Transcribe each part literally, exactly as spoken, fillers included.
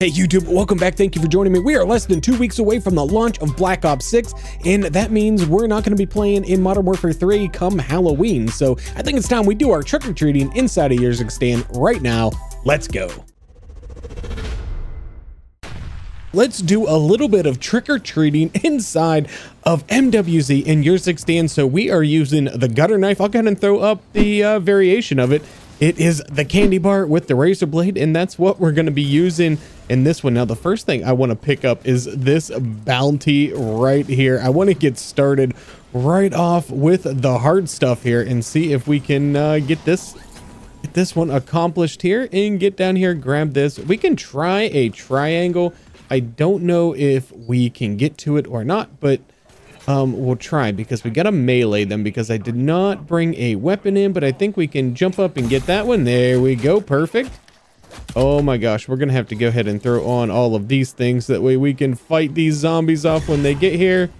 Hey YouTube, welcome back. Thank you for joining me. We are less than two weeks away from the launch of Black Ops six, and that means we're not going to be playing in Modern Warfare three come Halloween. So I think it's time we do our trick-or-treating inside of Urikstan right now. Let's go. Let's do a little bit of trick-or-treating inside of M W Z in Urikstan. So we are using the gutter knife. I'll go ahead and throw up the uh, variation of it. It is the candy bar with the razor blade, and that's what we're going to be using in this one. Now, the first thing I want to pick up is this bounty right here. I want to get started right off with the hard stuff here and see if we can uh, get this get this one accomplished here and get down here, grab this. We can try a triangle. I don't know if we can get to it or not, but Um, we'll try, because we got to melee them because I did not bring a weapon in, but I think we can jump up and get that one. There we go. Perfect. Oh my gosh. We're going to have to go ahead and throw on all of these things. That way we can fight these zombies off when they get here.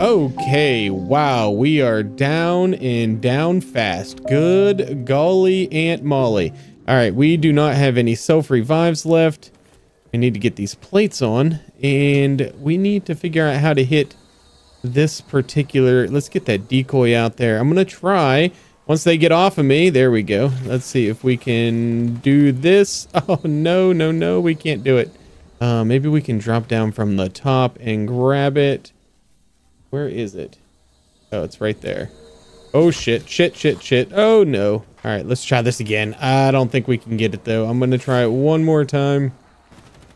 Okay. Wow. We are down and down fast. Good golly Aunt Molly. All right. We do not have any self revives left. We need to get these plates on, and we need to figure out how to hit this particular. Let's get that decoy out there. I'm going to try once they get off of me. There we go. Let's see if we can do this. Oh, no, no, no. We can't do it. Uh, maybe we can drop down from the top and grab it. Where is it? Oh, it's right there. Oh, shit, shit, shit, shit. Oh, no. All right, let's try this again. I don't think we can get it, though. I'm going to try it one more time.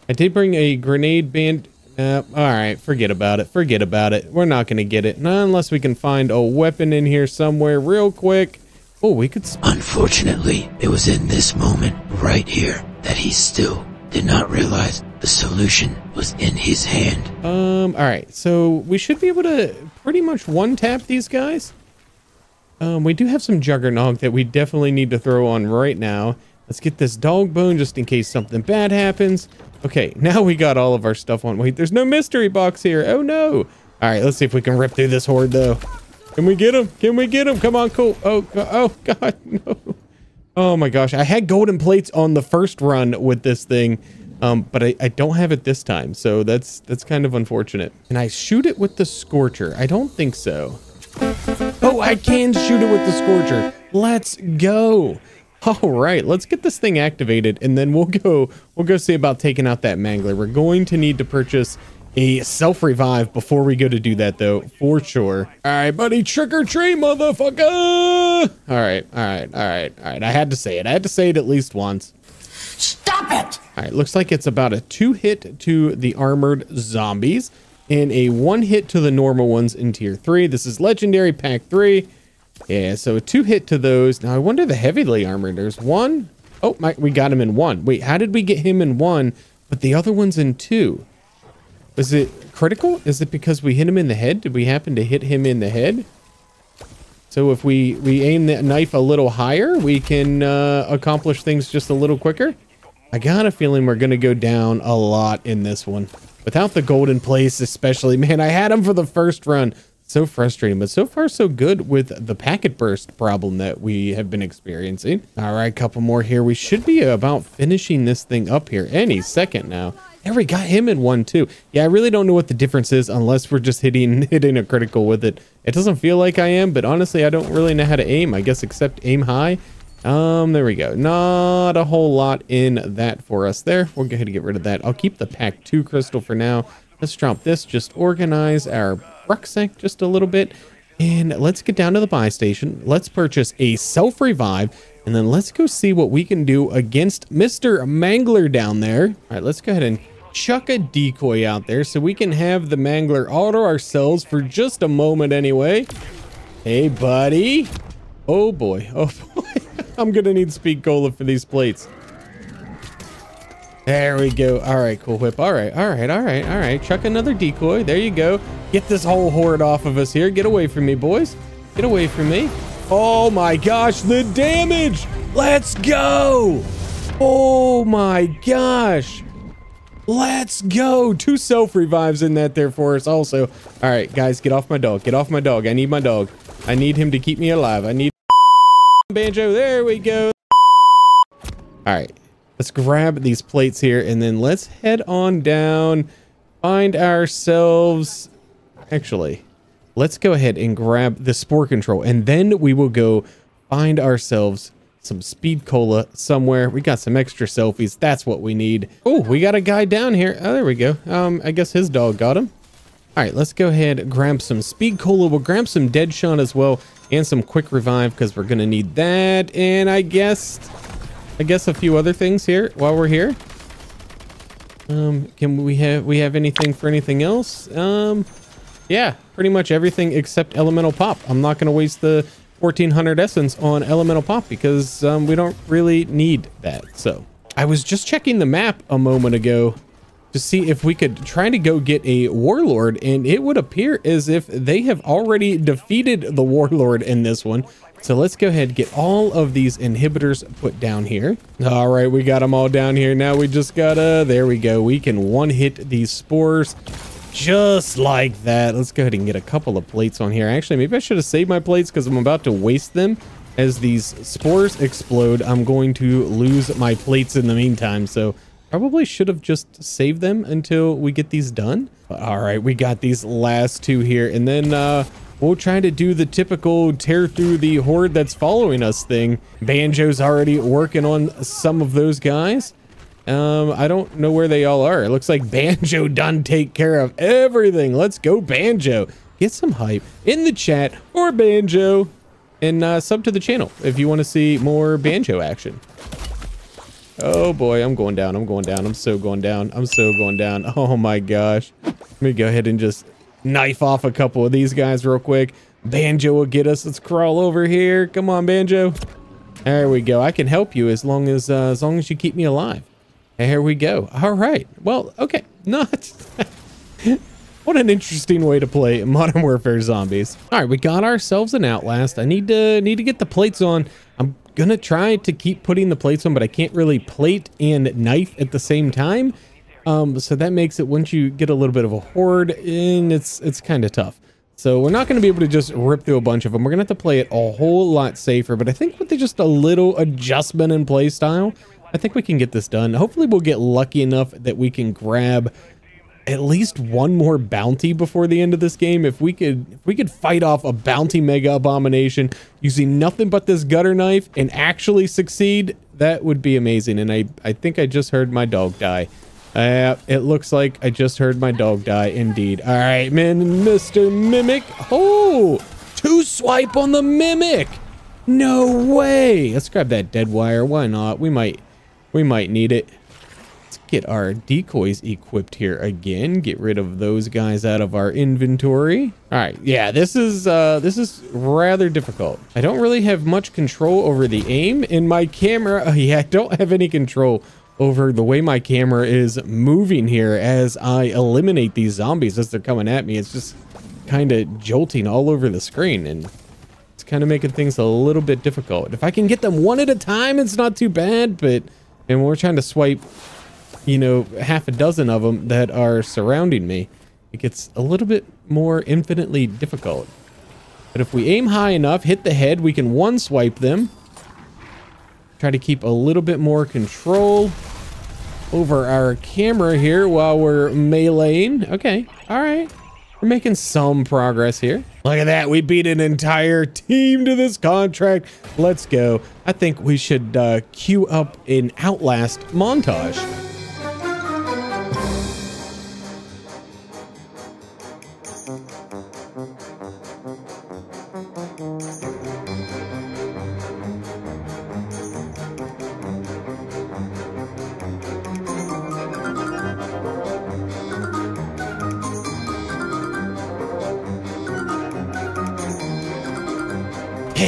I did bring a grenade band. Uh, all right, forget about it. Forget about it. We're not going to get it. Not unless we can find a weapon in here somewhere real quick. Oh, we could. Unfortunately, it was in this moment right here that he still did not realize the solution was in his hand. Um, all right. So we should be able to pretty much one tap these guys. Um, we do have some Juggernog that we definitely need to throw on right now. Let's get this dog bone just in case something bad happens. Okay, now we got all of our stuff on. Wait, there's no mystery box here. Oh, no. All right, let's see if we can rip through this horde, though. Can we get him? Can we get him? Come on, cool. Oh, oh God, no. Oh, my gosh. I had golden plates on the first run with this thing, um, but I, I don't have it this time, so that's that's kind of unfortunate. Can I shoot it with the Scorcher? I don't think so. Oh, I can shoot it with the Scorcher. Let's go. All right, let's get this thing activated, and then we'll go we'll go see about taking out that mangler. We're going to need to purchase a self-revive before we go to do that, though, for sure. All right, buddy, trick-or-treat, motherfucker! All right, all right, all right, all right. I had to say it. I had to say it at least once. Stop it! All right, looks like it's about a two-hit to the armored zombies and a one-hit to the normal ones in tier three. This is legendary pack three. Yeah, so a two hit to those. Now I wonder the heavily armored. There's one. Oh my, we got him in one. Wait, how did we get him in one, but the other one's in two? Is it critical? Is it because we hit him in the head? Did we happen to hit him in the head? So if we we aim that knife a little higher, we can uh, accomplish things just a little quicker. I got a feeling we're gonna go down a lot in this one. Without the golden place, especially. Man, I had him for the first run. So frustrating, but so far so good with the packet burst problem that we have been experiencing. All right, couple more here. We should be about finishing this thing up here any second now. There, we got him in one too. Yeah, I really don't know what the difference is unless we're just hitting hitting a critical with it. It doesn't feel like I am, but honestly, I don't really know how to aim, I guess, except aim high. Um, there we go. Not a whole lot in that for us there. We'll go ahead and get rid of that. I'll keep the pack two crystal for now. Let's drop this, just organize our rucksack just a little bit, and let's get down to the buy station. Let's purchase a self-revive, and then let's go see what we can do against Mister Mangler down there. All right, let's go ahead and chuck a decoy out there so we can have the mangler auto ourselves for just a moment anyway. Hey, buddy. Oh, boy. Oh, boy. I'm going to need Speed Cola for these plates. There we go. All right, CoolHwip. All right, all right, all right, all right. Chuck another decoy. There you go. Get this whole horde off of us here. Get away from me, boys. Get away from me. Oh my gosh, the damage. Let's go. Oh my gosh. Let's go. Two self revives in that there for us also. All right, guys, get off my dog. Get off my dog. I need my dog. I need him to keep me alive. I need Banjo. There we go. All right. Let's grab these plates here and then let's head on down, find ourselves. Actually, let's go ahead and grab the spore control and then we will go find ourselves some speed cola somewhere. We got some extra selfies. That's what we need. Oh, we got a guy down here. Oh, there we go. Um, I guess his dog got him. All right, let's go ahead and grab some speed cola. We'll grab some dead shot as well and some quick revive because we're going to need that. And I guess, I guess a few other things here while we're here. Um, can we have, we have anything for anything else? Um, yeah, pretty much everything except elemental pop. I'm not going to waste the fourteen hundred essence on elemental pop because um, we don't really need that. So I was just checking the map a moment ago to see if we could try to go get a warlord, and it would appear as if they have already defeated the warlord in this one. So let's go ahead and get all of these inhibitors put down here. All right, we got them all down here. Now we just gotta, there we go. We can one hit these spores just like that. Let's go ahead and get a couple of plates on here. Actually, maybe I should have saved my plates because I'm about to waste them. As these spores explode, I'm going to lose my plates in the meantime. So probably should have just saved them until we get these done. All right, we got these last two here, and then uh, we'll try to do the typical tear through the horde that's following us thing. Banjo's already working on some of those guys. Um, I don't know where they all are. It looks like Banjo done take care of everything. Let's go, Banjo. Get some hype in the chat for Banjo, and uh, sub to the channel if you want to see more Banjo action. Oh boy, I'm going down. I'm going down. I'm so going down. I'm so going down. Oh my gosh. Let me go ahead and just knife off a couple of these guys real quick. Banjo will get us. Let's crawl over here. Come on, Banjo. There we go. I can help you as long as uh, as long as you keep me alive. There we go. All right. Well, okay. Not. What an interesting way to play Modern Warfare Zombies. All right, we got ourselves an Outlast. I need to need to get the plates on. I'm gonna try to keep putting the plates on, but I can't really plate and knife at the same time. Um, so that makes it, once you get a little bit of a horde in, it's it's kind of tough. So we're not gonna be able to just rip through a bunch of them. We're gonna have to play it a whole lot safer, but I think with just a little adjustment in play style, I think we can get this done. Hopefully we'll get lucky enough that we can grab at least one more bounty before the end of this game. If we could, if we could fight off a bounty mega abomination using nothing but this gutter knife and actually succeed, that would be amazing. And I, I think I just heard my dog die. Uh, it looks like I just heard my dog die indeed. All right, man, Mister Mimic. Oh, two swipe on the Mimic. No way. Let's grab that dead wire. Why not? We might, we might need it. Get our decoys equipped here again. Get rid of those guys out of our inventory. All right, yeah, this is uh this is rather difficult. I don't really have much control over the aim in my camera. Oh, yeah, I don't have any control over the way my camera is moving here as I eliminate these zombies as they're coming at me. It's just kind of jolting all over the screen, and it's kind of making things a little bit difficult. If I can get them one at a time, it's not too bad, but and when we're trying to swipe, you know, half a dozen of them that are surrounding me, it gets a little bit more infinitely difficult. But if we aim high enough, hit the head, we can one swipe them. Try to keep a little bit more control over our camera here while we're meleeing. Okay, all right, we're making some progress here. Look at that, we beat an entire team to this contract. Let's go. I think we should uh, queue up an Outlast montage.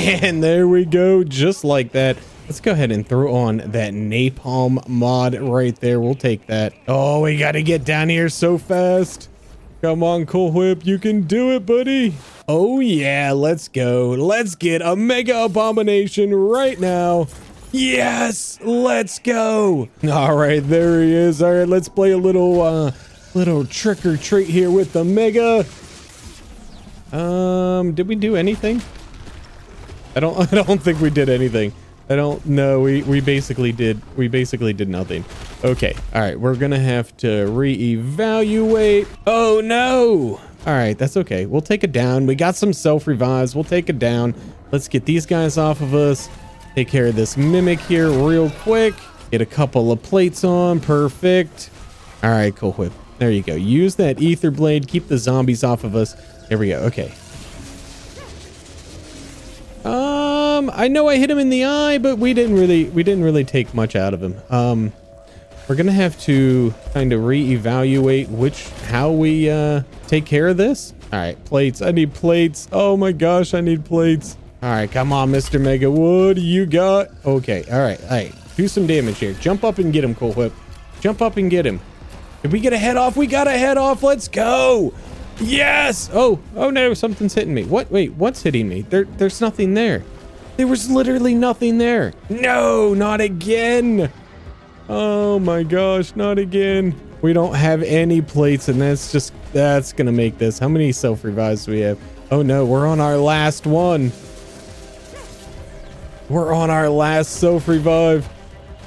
And there we go, just like that. Let's go ahead and throw on that napalm mod right there. We'll take that. Oh, we got to get down here so fast. Come on, CoolHwip, you can do it, buddy. Oh yeah, let's go. Let's get a mega abomination right now. Yes, let's go. All right, there he is. All right, let's play a little uh little trick or treat here with the mega. Um did we do anything? I don't, I don't think we did anything. I don't know. We, we basically did. We basically did nothing. Okay. All right. We're going to have to reevaluate. Oh, no. All right. That's okay. We'll take it down. We got some self revives. We'll take it down. Let's get these guys off of us. Take care of this mimic here real quick. Get a couple of plates on. Perfect. All right. CoolHwip. There you go. Use that ether blade. Keep the zombies off of us. Here we go. Okay. Um, I know I hit him in the eye, but we didn't really, we didn't really take much out of him. Um, we're going to have to kind of reevaluate which, how we, uh, take care of this. All right. Plates. I need plates. Oh my gosh. I need plates. All right. Come on, Mister Mega. What do you got? Okay. All right. All right. Do some damage here. Jump up and get him, CoolHwip. Jump up and get him. Did we get a head off? We got a head off. Let's go. Yes. Oh, oh no. Something's hitting me. What? Wait, what's hitting me? There, there's nothing there. There was literally nothing there. No, not again. Oh my gosh. Not again. We don't have any plates, and that's just, that's going to make this. How many self-revives do we have? Oh no, we're on our last one. We're on our last self-revive.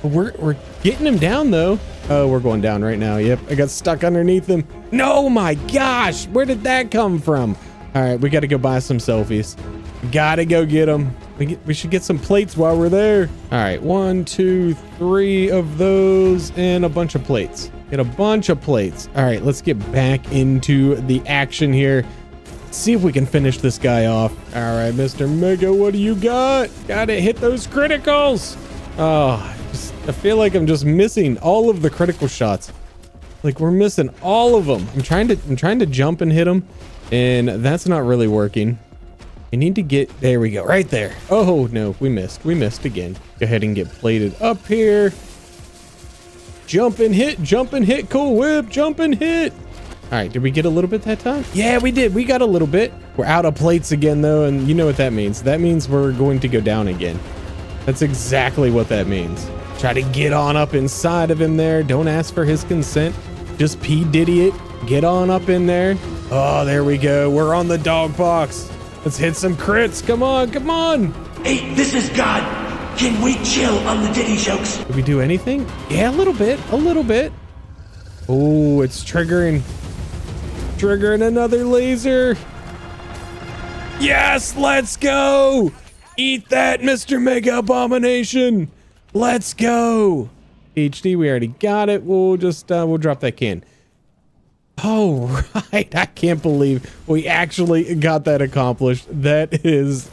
We're, we're getting him down though. Oh, we're going down right now. Yep, I got stuck underneath him. No, my gosh, where did that come from? All right, we got to go buy some selfies. Got to go get them. We, get, we should get some plates while we're there. All right, one, two, three of those and a bunch of plates. Get a bunch of plates. All right, let's get back into the action here. See if we can finish this guy off. All right, Mister Mega, what do you got? Got to hit those criticals. Oh, I feel like I'm just missing all of the critical shots. Like we're missing all of them. I'm trying to, I'm trying to jump and hit them, and that's not really working. We need to get, there we go, right there. Oh no, we missed. We missed again. Go ahead and get plated up here. Jump and hit, jump and hit, CoolHwip, jump and hit. All right, did we get a little bit that time? Yeah, we did. We got a little bit. We're out of plates again though, and you know what that means. That means we're going to go down again. That's exactly what that means. Try to get on up inside of him there. Don't ask for his consent. Just P. Diddy it. Get on up in there. Oh, there we go. We're on the dog box. Let's hit some crits. Come on, come on. Hey, this is God. Can we chill on the Diddy jokes? Did we do anything? Yeah, a little bit, a little bit. Oh, it's triggering. Triggering another laser. Yes, let's go. Eat that, Mister Mega Abomination. Let's go. H D, we already got it. We'll just, uh, we'll drop that can. Oh, right. I can't believe we actually got that accomplished. That is,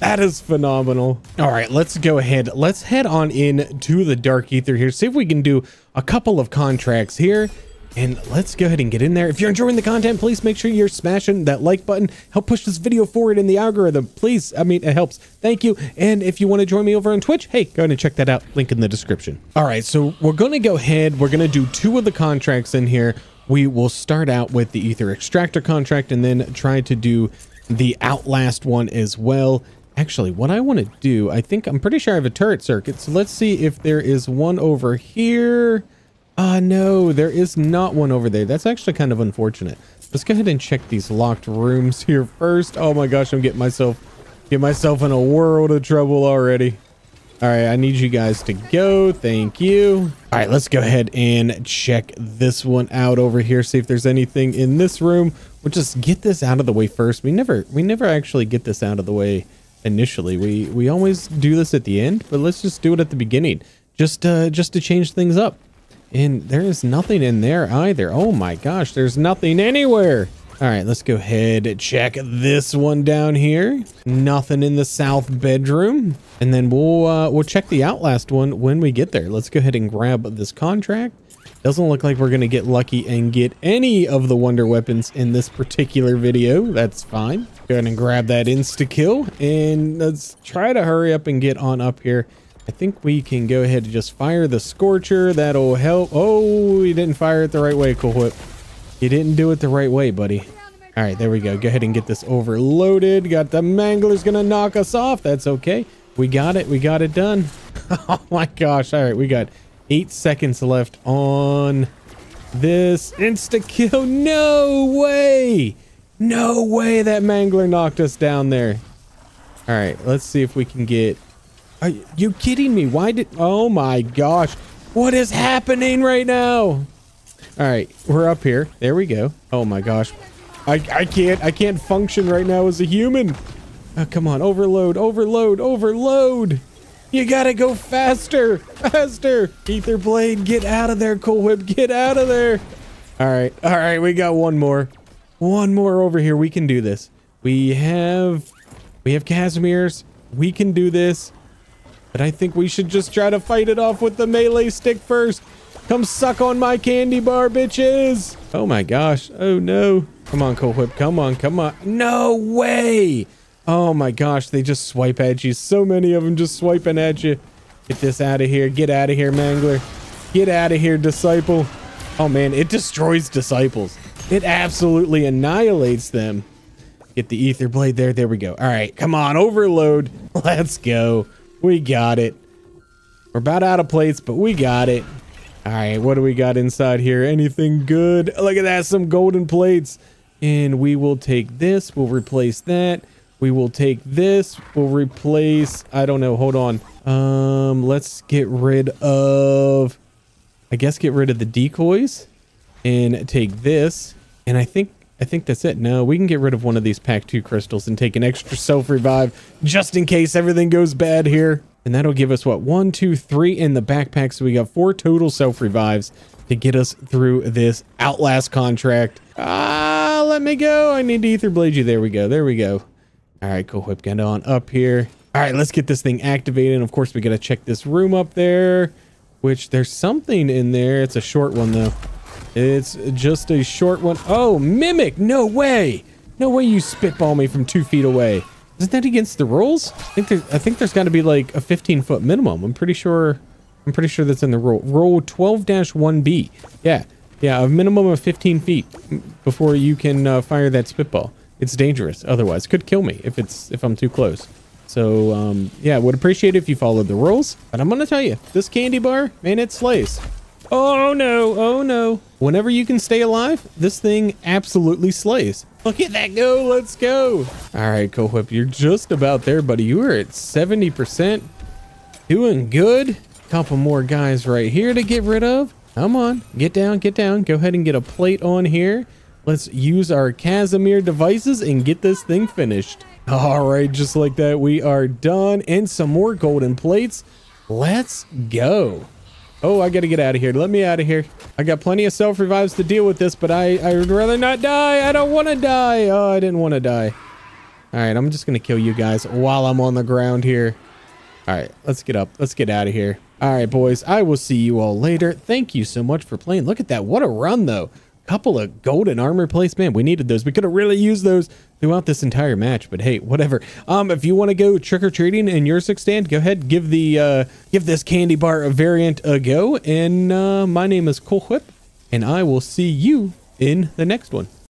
that is phenomenal. All right, let's go ahead. Let's head on in to the Dark Aether here. See if we can do a couple of contracts here. And let's go ahead and get in there. If you're enjoying the content, please make sure you're smashing that like button. Help push this video forward in the algorithm. Please, I mean, it helps. Thank you. And if you want to join me over on Twitch, hey, go ahead and check that out. Link in the description. All right, so we're going to go ahead. We're going to do two of the contracts in here. We will start out with the Ether Extractor contract and then try to do the Outlast one as well. Actually, what I want to do, I think, I'm pretty sure I have a turret circuit. So let's see if there is one over here. Ah, uh, no, there is not one over there. That's actually kind of unfortunate. Let's go ahead and check these locked rooms here first. Oh my gosh, I'm getting myself, get myself in a world of trouble already. All right, I need you guys to go. Thank you. All right, let's go ahead and check this one out over here. See if there's anything in this room. We'll just get this out of the way first. We never, we never actually get this out of the way initially. We, we always do this at the end, but let's just do it at the beginning, just, uh, just to change things up. And there is nothing in there either. Oh my gosh, there's nothing anywhere. All right, let's go ahead and check this one down here. Nothing in the south bedroom. And then we'll uh, we'll check the Outlast one when we get there. Let's go ahead and grab this contract. Doesn't look like we're gonna get lucky and get any of the wonder weapons in this particular video. That's fine. Go ahead and grab that insta-kill. And let's try to hurry up and get on up here. I think we can go ahead and just fire the Scorcher. That'll help. Oh, he didn't fire it the right way, CoolHwip. You didn't do it the right way, buddy. All right, there we go. Go ahead and get this overloaded. Got the Mangler's going to knock us off. That's okay. We got it. We got it done. Oh, my gosh. All right, we got eight seconds left on this insta-kill. No way. No way that Mangler knocked us down there. All right, let's see if we can get Are you kidding me? Why did... Oh my gosh. What is happening right now? All right. We're up here. There we go. Oh my gosh. I, I can't... I can't function right now as a human. Oh, come on. Overload. Overload. Overload. You gotta go faster. Faster. Aether Blade. Get out of there, CoolHwip. Get out of there. All right. All right. We got one more. One more over here. We can do this. We have... We have Casimir's. We can do this. But I think we should just try to fight it off with the melee stick first. Come suck on my candy bar, bitches. Oh my gosh. Oh no. Come on, CoolHwip. Come on. Come on. No way. Oh my gosh. They just swipe at you. So many of them just swiping at you. Get this out of here. Get out of here, Mangler. Get out of here, Disciple. Oh man. It destroys Disciples. It absolutely annihilates them. Get the Aether Blade there. There we go. All right. Come on. Overload. Let's go. We got it. We're about out of plates, but we got it. All right. What do we got inside here? Anything good? Look at that. Some golden plates. And we will take this. We'll replace that. We will take this. We'll replace... I don't know. Hold on. Um, let's get rid of... I guess get rid of the decoys. And take this. And I think... I think that's it. No, we can get rid of one of these pack two crystals and take an extra self-revive just in case everything goes bad here. And that'll give us, what, one, two, three in the backpack. So we got four total self-revives to get us through this Outlast contract. Ah, let me go. I need to Aether Blade you. There we go. There we go. All right, CoolHwip, get on up here. All right, let's get this thing activated. And, of course, we got to check this room up there, which there's something in there. It's a short one, though. It's just a short one. Oh, Mimic! No way! No way you spitball me from two feet away. Isn't that against the rules? I think there's, I think there's got to be like a fifteen foot minimum. I'm pretty sure. I'm pretty sure that's in the rule. Rule twelve dash one B. Yeah, yeah, a minimum of fifteen feet before you can uh, fire that spitball. It's dangerous. Otherwise, it could kill me if it's if I'm too close. So um, yeah, would appreciate it if you followed the rules. But I'm gonna tell you, this candy bar, man, it slays. Oh no, oh no. Whenever you can stay alive, this thing absolutely slays. Look at that go, let's go. All right, CoolHwip, you're just about there, buddy. You are at seventy percent. Doing good. Couple more guys right here to get rid of. Come on, get down, get down. Go ahead and get a plate on here. Let's use our Casimir devices and get this thing finished. All right, just like that, we are done. And some more golden plates. Let's go. Oh, I gotta get out of here. Let me out of here. I got plenty of self-revives to deal with this, but I, I would rather not die. I don't want to die. Oh, I didn't want to die. All right, I'm just gonna kill you guys while I'm on the ground here. All right, let's get up. Let's get out of here. All right, boys, I will see you all later. Thank you so much for playing. Look at that. What a run, though. Couple of golden armor plates. Man, we needed those. We could have really used those throughout this entire match, but hey, whatever. Um if you want to go trick-or-treating in your Urikstan stand, go ahead, give the uh give this candy bar a variant a go. And uh my name is CoolHwip, and I will see you in the next one.